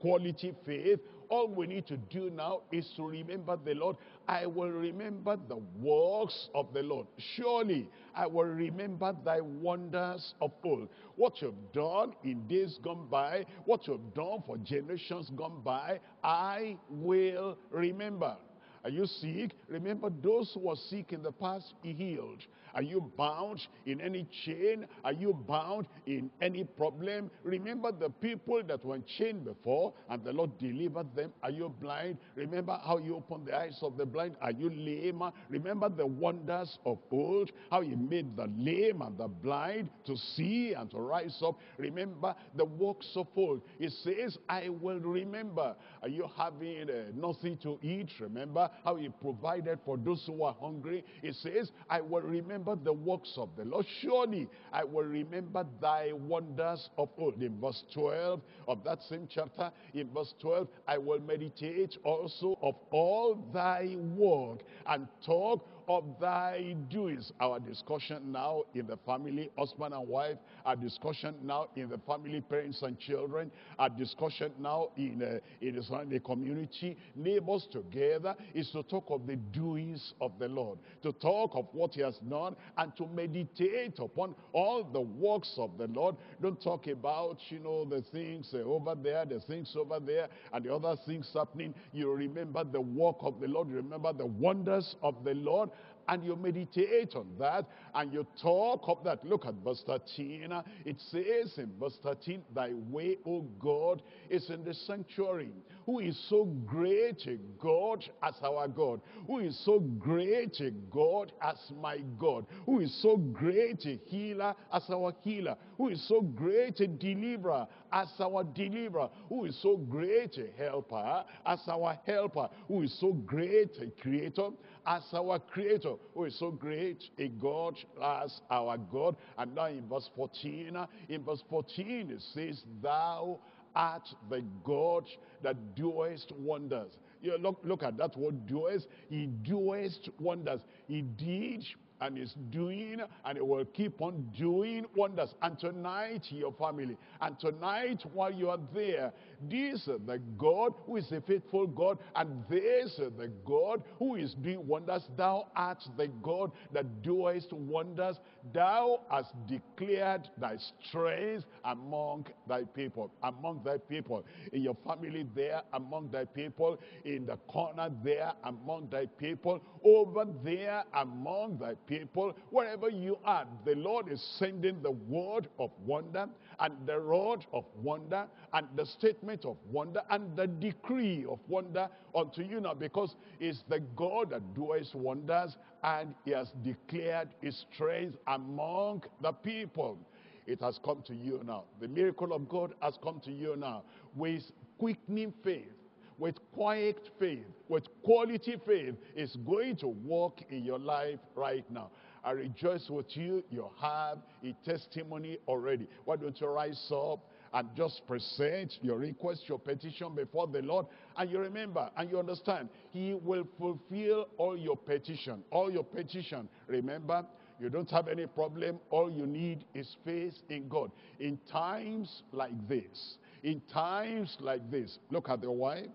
quality faith, all we need to do now is to remember the Lord. I will remember the works of the Lord. Surely I will remember thy wonders of old. What you've done in days gone by, what you've done for generations gone by, I will remember. Are you sick? Remember those who were sick in the past, He healed. Are you bound in any chain? Are you bound in any problem? Remember the people that were chained before and the Lord delivered them. Are you blind? Remember how you opened the eyes of the blind. Are you lame? Remember the wonders of old, how He made the lame and the blind to see and to rise up. Remember the works of old. He says, I will remember. Are you having nothing to eat? Remember how He provided for those who are hungry. He says, I will remember the works of the Lord. Surely I will remember thy wonders of old. In verse 12 of that same chapter, in verse 12, I will meditate also of all thy work and talk of thy doings. Our discussion now in the family, husband and wife, our discussion now in the family, parents and children, our discussion now in the community, neighbors together, is to talk of the doings of the Lord, to talk of what He has done and to meditate upon all the works of the Lord. Don't talk about, the things over there, the things over there, and the other things happening. You remember the work of the Lord, you remember the wonders of the Lord, and you meditate on that, and you talk of that. Look at verse 13. It says in verse 13, thy way, O God, is in the sanctuary. Who is so great a God as our God? Who is so great a God as my God? Who is so great a healer as our healer? Who is so great a deliverer as our deliverer? Who is so great a helper as our helper? Who is so great a creator as our creator? Who is so great a God as our God? And now in verse 14 it says, thou art the God that doest wonders. You look at that word doest. He doest wonders. He did and is doing, and it will keep on doing wonders. And tonight, your family, and tonight while you are there, this is the God who is a faithful God, and this is the God who is doing wonders. Thou art the God that doest wonders. Thou hast declared thy strength among thy people. Among thy people. In your family there, among thy people. In the corner there, among thy people. Over there, among thy people. Wherever you are, the Lord is sending the word of wonder, and the rod of wonder, and the statement of wonder, and the decree of wonder unto you now, because it's the God that doeth wonders, and he has declared his strength among the people. It has come to you now. The miracle of God has come to you now with quickening faith, with quiet faith, with quality faith. It's going to work in your life right now. I rejoice with you. You have a testimony already. Why don't you rise up and just present your request, your petition before the Lord? And you remember, and you understand, he will fulfill all your petition. All your petition. Remember, you don't have any problem. All you need is faith in God. In times like this, in times like this, look at the wife.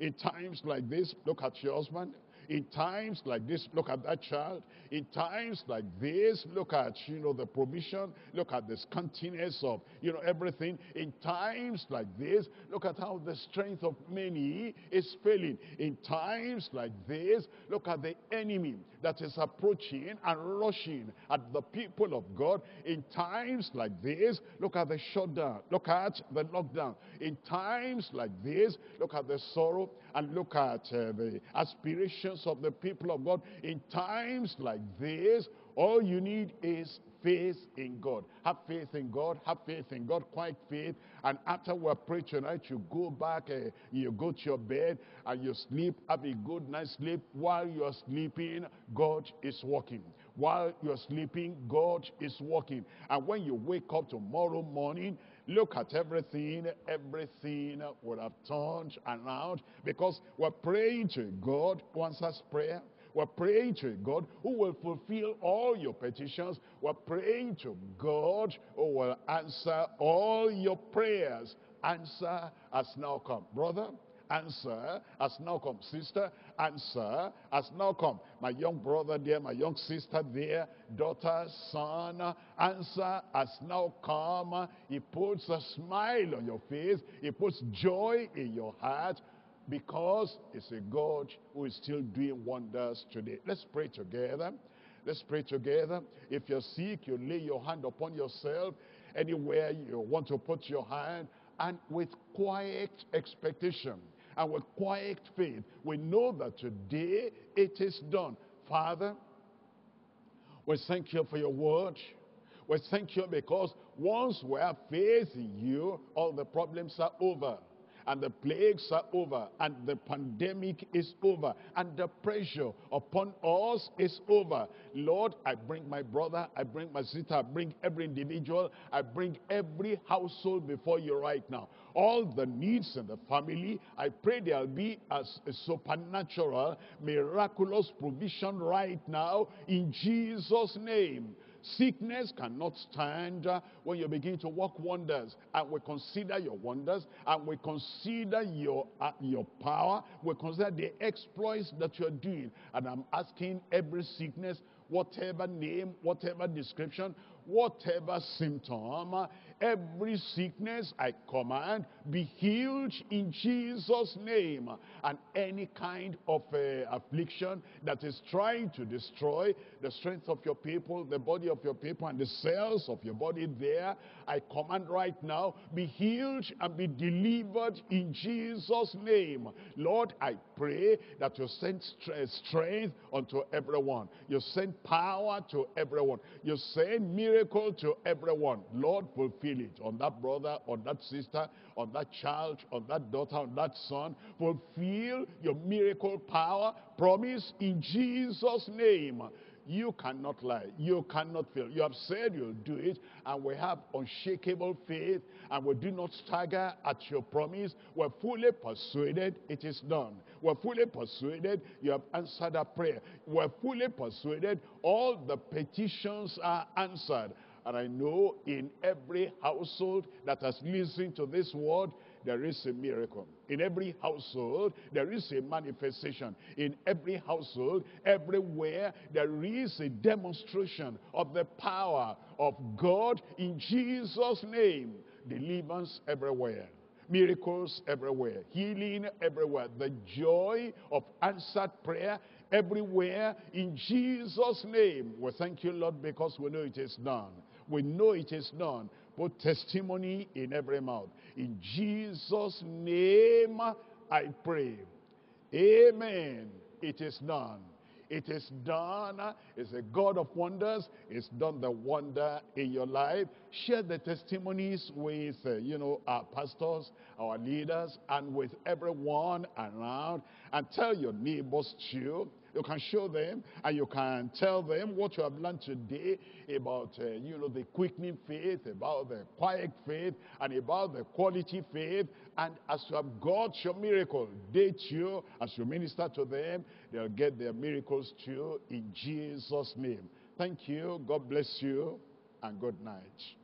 In times like this, look at your husband. In times like this, look at that child. In times like this, look at, the provision. Look at the scantiness of, everything. In times like this, look at how the strength of many is failing. In times like this, look at the enemy that is approaching and rushing at the people of God. In times like this, look at the shutdown. Look at the lockdown. In times like this, look at the sorrow and look at the aspirations of the people of God. In times like this, all you need is faith in God. Have faith in God. Have faith in God. Quiet faith. And after we pray tonight, you go back, you go to your bed, and you sleep. Have a good night's sleep. While you are sleeping, God is working. While you are sleeping, God is working. And when you wake up tomorrow morning, look at everything. Everything would have turned around, because we're praying to God who answers prayer. We're praying to God who will fulfill all your petitions. We're praying to God who will answer all your prayers. Answer has now come. Brother, answer has now come. Sister, answer has now come. My young brother there, my young sister there, daughter, son, answer has now come. He puts a smile on your face. He puts joy in your heart, because it's a God who is still doing wonders today. Let's pray together. Let's pray together. If you're sick, you lay your hand upon yourself. Anywhere you want to put your hand, and with quiet expectation and with quiet faith, we know that today it is done. Father, we thank you for your word. We thank you because once we have faith in you, all the problems are over, and the plagues are over, and the pandemic is over, and the pressure upon us is over. Lord, I bring my brother, I bring my sister, I bring every individual, I bring every household before you right now. All the needs in the family, I pray there will be a supernatural, miraculous provision right now in Jesus' name. Sickness cannot stand when you begin to work wonders, and we consider your wonders, and we consider your power, we consider the exploits that you're doing. And I'm asking every sickness, whatever name, whatever description, whatever symptom, every sickness I command, be healed in Jesus' name. And any kind of affliction that is trying to destroy the strength of your people, the body of your people, and the cells of your body there, I command right now, be healed and be delivered in Jesus' name. Lord, I pray that you send strength unto everyone. You send power to everyone. You send miracle to everyone. Lord, fulfill it on that brother, on that sister, on that child, on that daughter, on that son. Fulfill your miracle power promise in Jesus' name. You cannot lie. You cannot fail. You have said you'll do it, and we have unshakable faith, and we do not stagger at your promise. We're fully persuaded it is done. We're fully persuaded you have answered our prayer. We're fully persuaded all the petitions are answered. And I know in every household that has listened to this word, there is a miracle. In every household, there is a manifestation. In every household, everywhere, there is a demonstration of the power of God in Jesus' name. Deliverance everywhere. Miracles everywhere. Healing everywhere. The joy of answered prayer everywhere in Jesus' name. We thank you, Lord, because we know it is done. We know it is done. Put testimony in every mouth. In Jesus' name I pray. Amen. It is done. It is done. It's a God of wonders. It's done the wonder in your life. Share the testimonies with, our pastors, our leaders, and with everyone around. And tell your neighbors too. You can show them, and you can tell them what you have learned today about, the quickening faith, about the quiet faith, and about the quality faith. And as you have got your miracle, they too, as you minister to them, they'll get their miracles too in Jesus' name. Thank you. God bless you, and good night.